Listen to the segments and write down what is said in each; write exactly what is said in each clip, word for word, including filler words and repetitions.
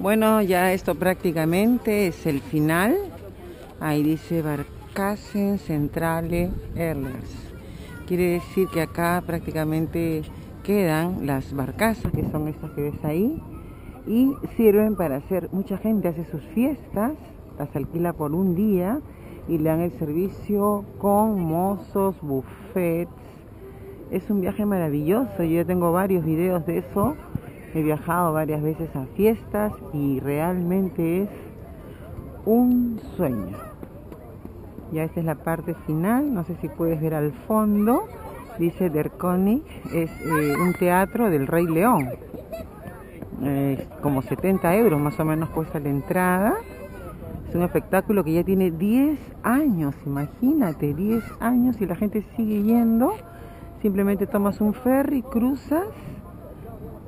Bueno, ya esto prácticamente es el final. Ahí dice Barcazen Centrale Erlers. Quiere decir que acá prácticamente quedan las barcazas, que son estas que ves ahí, y sirven para hacer, mucha gente hace sus fiestas, las alquila por un día y le dan el servicio con mozos, buffets. Es un viaje maravilloso. Yo tengo varios videos de eso, he viajado varias veces a fiestas y realmente es un sueño. Ya esta es la parte final, no sé si puedes ver al fondo, dice Derconi, es eh, un teatro del Rey León. Eh, como setenta euros más o menos cuesta la entrada. Es un espectáculo que ya tiene diez años, imagínate, diez años, y la gente sigue yendo. Simplemente tomas un ferry, cruzas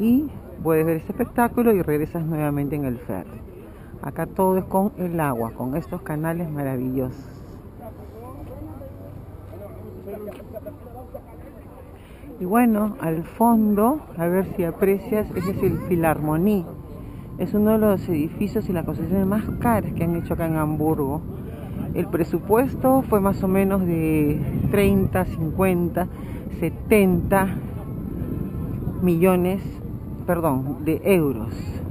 y puedes ver este espectáculo y regresas nuevamente en el ferry. Acá todo es con el agua, con estos canales maravillosos. Y bueno, al fondo, a ver si aprecias, ese es el Filarmonía. Es uno de los edificios y las construcciones más caras que han hecho acá en Hamburgo. El presupuesto fue más o menos de treinta, cincuenta, setenta millones, perdón, de euros.